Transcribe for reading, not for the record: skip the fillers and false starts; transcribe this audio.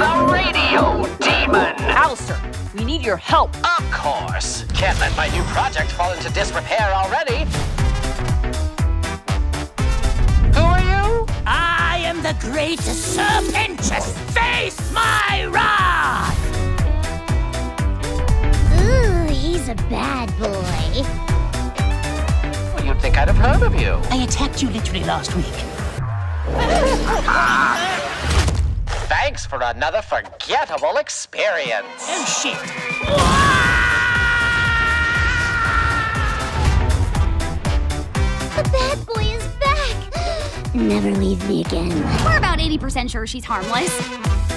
the radio demon! Alastor, we need your help. Of course. Can't let my new project fall into disrepair already. Who are you? I am the great serpent. Just face my wrath! Ooh, he's a bad boy. Well, you'd think I'd have heard of you. I attacked you literally last week. Thanks for another forgettable experience. Oh, shit. The bad boy is back. Never leave me again. We're about 80% sure she's harmless.